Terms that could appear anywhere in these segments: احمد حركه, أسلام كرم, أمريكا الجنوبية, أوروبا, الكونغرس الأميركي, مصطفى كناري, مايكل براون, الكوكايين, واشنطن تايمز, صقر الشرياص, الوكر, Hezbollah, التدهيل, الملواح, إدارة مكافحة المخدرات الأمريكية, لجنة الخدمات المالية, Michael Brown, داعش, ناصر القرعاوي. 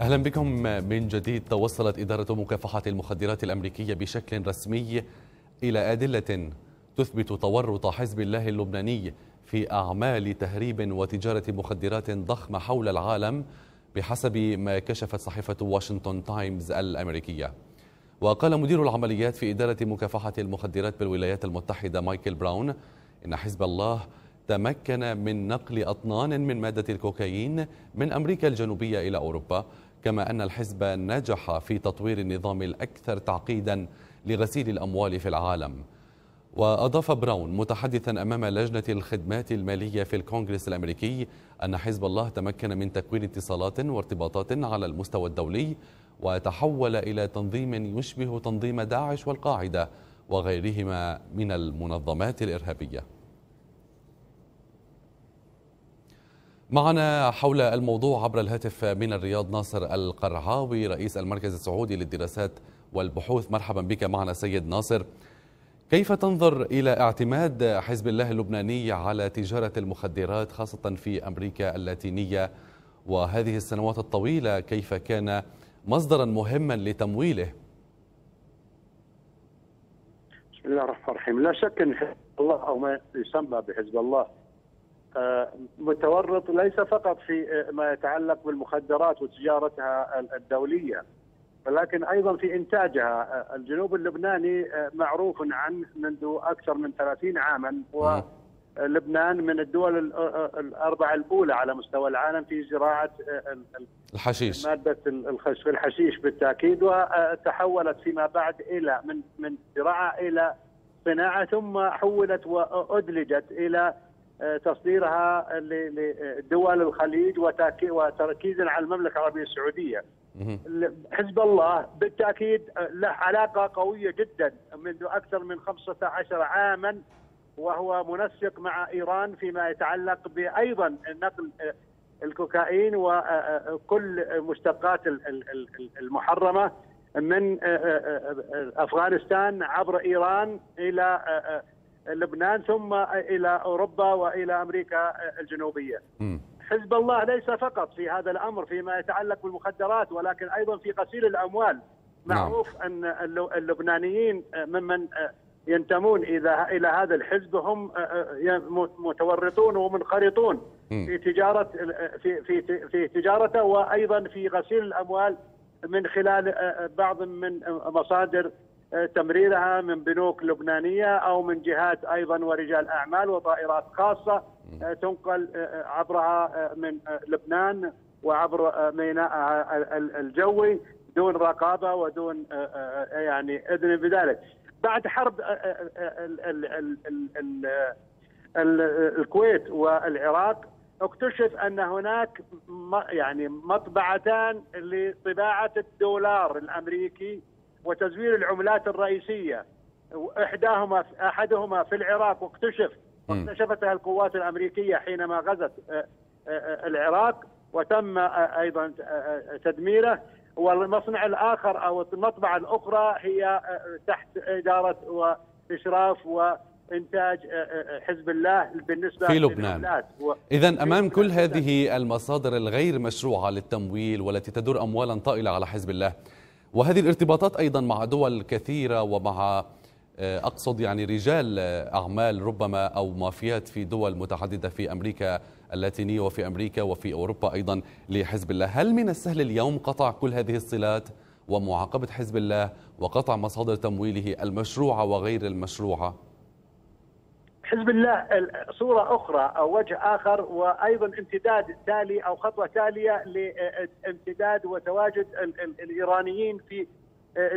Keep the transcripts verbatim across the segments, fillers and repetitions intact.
أهلا بكم من جديد. توصلت إدارة مكافحة المخدرات الأمريكية بشكل رسمي إلى أدلة تثبت تورط حزب الله اللبناني في أعمال تهريب وتجارة مخدرات ضخمة حول العالم بحسب ما كشفت صحيفة واشنطن تايمز الأمريكية. وقال مدير العمليات في إدارة مكافحة المخدرات بالولايات المتحدة مايكل براون إن حزب الله تمكن من نقل أطنان من مادة الكوكايين من أمريكا الجنوبية إلى أوروبا، كما أن الحزب نجح في تطوير النظام الأكثر تعقيدا لغسيل الأموال في العالم. وأضاف براون متحدثا أمام لجنة الخدمات المالية في الكونغرس الأمريكي أن حزب الله تمكن من تكوين اتصالات وارتباطات على المستوى الدولي وتحول إلى تنظيم يشبه تنظيم داعش والقاعدة وغيرهما من المنظمات الإرهابية. معنا حول الموضوع عبر الهاتف من الرياض ناصر القرعاوي رئيس المركز السعودي للدراسات والبحوث. مرحبا بك معنا سيد ناصر. كيف تنظر إلى اعتماد حزب الله اللبناني على تجارة المخدرات خاصة في أمريكا اللاتينية، وهذه السنوات الطويلة كيف كان مصدرا مهما لتمويله؟ بسم الله الرحمن الرحيم. لا شك أن حزب الله أو ما يسمى بحزب الله متورط ليس فقط في ما يتعلق بالمخدرات وتجارتها الدولية، ولكن أيضا في إنتاجها. الجنوب اللبناني معروف عنه منذ أكثر من ثلاثين عاما، ولبنان من الدول الأربعة الأولى على مستوى العالم في زراعة الحشيش، مادة الحشيش بالتأكيد، وتحولت فيما بعد إلى من من زراعة إلى صناعة، ثم حولت وأدلجت إلى تصديرها لدول الخليج وتركيزا على المملكة العربية السعودية. حزب الله بالتأكيد له علاقة قوية جدا منذ أكثر من خمسة عشر عاما، وهو منسق مع إيران فيما يتعلق بأيضا نقل الكوكايين وكل مشتقات المحرمة من أفغانستان عبر إيران إلى لبنان ثم إلى أوروبا وإلى أمريكا الجنوبية. م. حزب الله ليس فقط في هذا الأمر فيما يتعلق بالمخدرات، ولكن أيضا في غسيل الأموال. معروف أن اللبنانيين ممن ينتمون إلى هذا الحزب هم متورطون ومنخرطون في تجارة في في في تجارته، وأيضا في غسيل الأموال من خلال بعض من مصادر تمريرها من بنوك لبنانية أو من جهات أيضا ورجال أعمال وطائرات خاصة تنقل عبرها من لبنان وعبر ميناءها الجوي دون رقابة ودون يعني إذن بذلك. بعد حرب الكويت والعراق اكتشف أن هناك يعني مطبعتان لطباعة الدولار الأمريكي وتزوير العملات الرئيسية. احداهما احدهما في العراق واكتشف واكتشفتها القوات الأمريكية حينما غزت العراق وتم ايضا تدميره، والمصنع الآخر او المطبعة الأخرى هي تحت إدارة وإشراف وإنتاج حزب الله بالنسبة في لبنان. إذا امام كل هذه المصادر الغير مشروعة للتمويل والتي تدور اموالا طائلة على حزب الله، وهذه الارتباطات أيضا مع دول كثيرة ومع أقصد يعني رجال أعمال ربما أو مافيات في دول متعددة في أمريكا اللاتينية وفي أمريكا وفي أوروبا أيضا لحزب الله، هل من السهل اليوم قطع كل هذه الصلات ومعاقبة حزب الله وقطع مصادر تمويله المشروعة وغير المشروعة؟ حزب الله صورة أخرى أو وجه آخر، وأيضا امتداد تالي أو خطوة تالية لامتداد وتواجد الإيرانيين في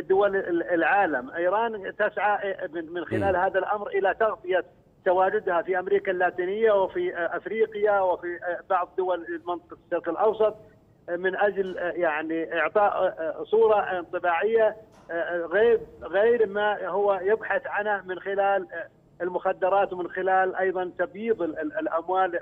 دول العالم. إيران تسعى من خلال هذا الأمر إلى تغطية تواجدها في أمريكا اللاتينية وفي أفريقيا وفي بعض دول منطقة الشرق الأوسط من أجل يعني إعطاء صورة انطباعية غير غير ما هو يبحث عنه من خلال المخدرات ومن خلال أيضا تبييض الأموال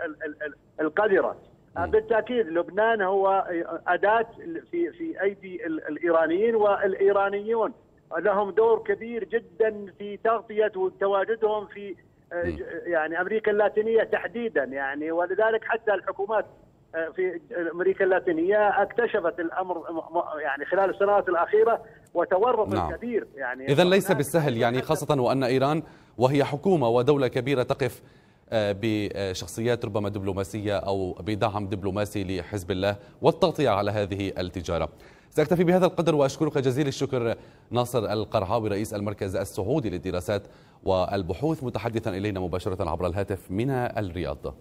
القذرة. بالتأكيد لبنان هو أداة في في أيدي الإيرانيين، والإيرانيون لهم دور كبير جدا في تغطية وتواجدهم في يعني أمريكا اللاتينية تحديدا يعني، ولذلك حتى الحكومات في أمريكا اللاتينية اكتشفت الأمر يعني خلال السنوات الأخيرة وتورط نعم. الكبير يعني. إذا ليس بالسهل يعني، خاصة وأن إيران وهي حكومة ودولة كبيرة تقف بشخصيات ربما دبلوماسية أو بدعم دبلوماسي لحزب الله والتغطية على هذه التجارة. سأكتفي بهذا القدر وأشكرك جزيل الشكر ناصر القرعاوي رئيس المركز السعودي للدراسات والبحوث متحدثا إلينا مباشرة عبر الهاتف من الرياض.